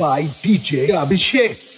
by DJ Abhishek.